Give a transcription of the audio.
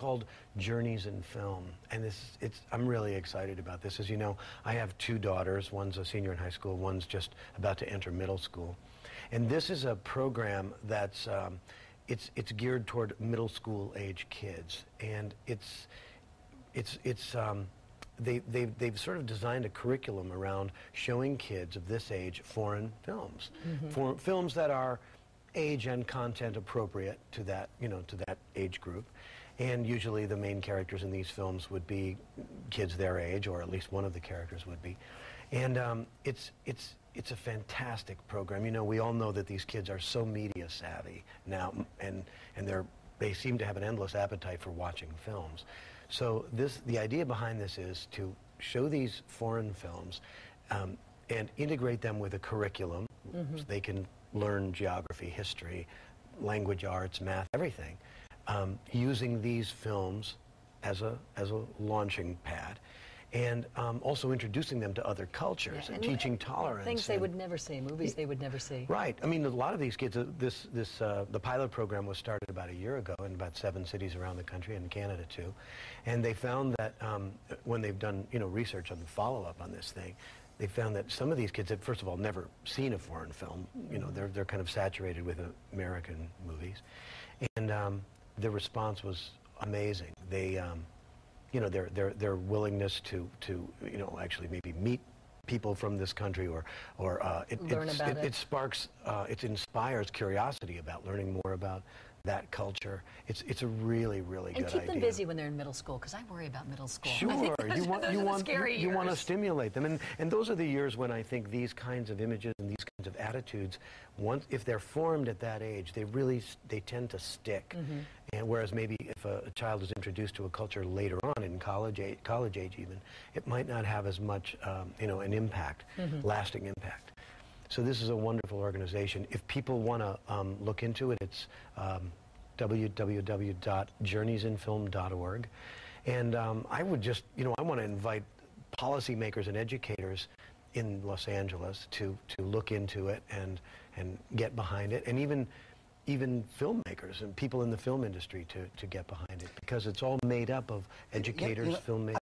called Journeys in Film, and I'm really excited about this. As you know, I have two daughters. One's a senior in high school, one's just about to enter middle school. And this is a program that's it's geared toward middle school age kids, and they've sort of designed a curriculum around showing kids of this age foreign films, films that are age and content appropriate to that, you know, to that age group. And usually the main characters in these films would be kids their age, or at least one of the characters would be. And it's a fantastic program. You know, we all know that these kids are so media savvy now, and they seem to have an endless appetite for watching films. So the idea behind this is to show these foreign films and integrate them with a curriculum, so they can learn geography, history, language arts, math, everything, using these films as a launching pad, and also introducing them to other cultures, and teaching tolerance. Things they would never see, movies they would never see. Right. I mean, a lot of these kids, the pilot program was started about a year ago in about 7 cities around the country, and in Canada too. And they found that when they've done, you know, research on the follow-up on this thing, they found that some of these kids had, first of all, never seen a foreign film. You know, they're kind of saturated with American movies. And the response was amazing. They, you know, their willingness to, you know, actually maybe meet people from this country, it sparks, it inspires curiosity about learning more about that culture. It's a really, really good idea. And keep them busy when they're in middle school, because I worry about middle school. Sure, you want to stimulate them, and those are the years when I think these kinds of images and these kinds of attitudes, once if they're formed at that age, they tend to stick. And whereas maybe if a child is introduced to a culture later on in college age even, it might not have as much, you know, an impact, lasting impact. So this is a wonderful organization. If people want to look into it, it's www.journeysinfilm.org. And I would just, you know, I want to invite policymakers and educators in Los Angeles to look into it and get behind it, and even filmmakers and people in the film industry to get behind it, because it's all made up of educators, filmmakers.